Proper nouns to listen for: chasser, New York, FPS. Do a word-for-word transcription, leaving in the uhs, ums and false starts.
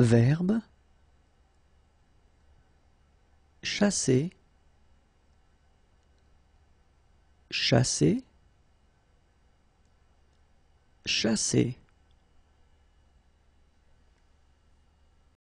Verbe chasser, chasser, chasser.